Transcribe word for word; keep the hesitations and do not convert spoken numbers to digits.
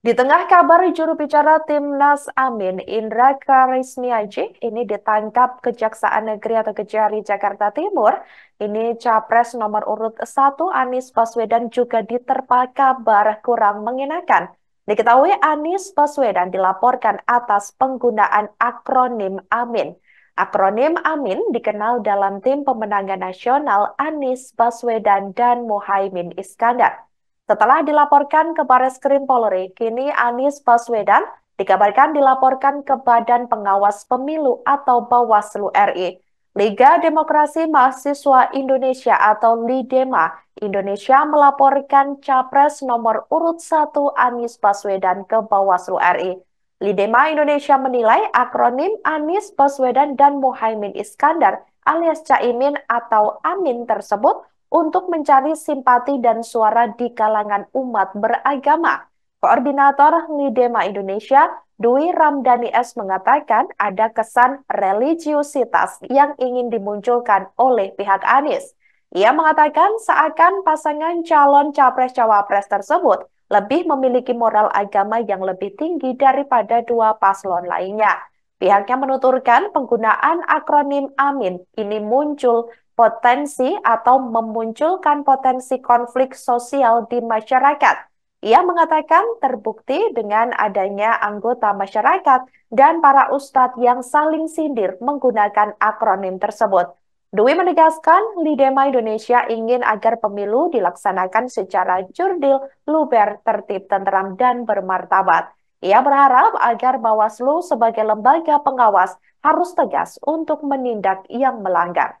Di tengah kabar, juru bicara Timnas Amin, Indra Chrismiadji, ini ditangkap Kejaksaan Negeri atau Kejari Jakarta Timur. Ini capres nomor urut satu Anies Baswedan juga diterpa kabar kurang mengenakan. Diketahui Anies Baswedan dilaporkan atas penggunaan akronim Amin. Akronim Amin dikenal dalam tim pemenangan nasional Anies Baswedan dan Muhaimin Iskandar. Setelah dilaporkan ke Bareskrim Polri, kini Anies Baswedan dikabarkan dilaporkan ke Badan Pengawas Pemilu atau Bawaslu R I. Liga Demokrasi Mahasiswa Indonesia atau LIDEMA Indonesia melaporkan capres nomor urut satu Anies Baswedan ke Bawaslu R I. LIDEMA Indonesia menilai akronim Anies Baswedan dan Muhaimin Iskandar alias Caimin atau Amin tersebut untuk mencari simpati dan suara di kalangan umat beragama. Koordinator LIDEMA Indonesia, Dwi Ramdhani S mengatakan ada kesan religiusitas yang ingin dimunculkan oleh pihak Anies. Ia mengatakan seakan pasangan calon capres-cawapres tersebut lebih memiliki moral agama yang lebih tinggi daripada dua paslon lainnya. Pihaknya menuturkan penggunaan akronim Amin ini muncul potensi atau memunculkan potensi konflik sosial di masyarakat. Ia mengatakan terbukti dengan adanya anggota masyarakat dan para ustadz yang saling sindir menggunakan akronim tersebut. Dwi menegaskan LIDEMA Indonesia ingin agar pemilu dilaksanakan secara jurdil, luber, tertib, tenteram, dan bermartabat. Ia berharap agar Bawaslu sebagai lembaga pengawas harus tegas untuk menindak yang melanggar.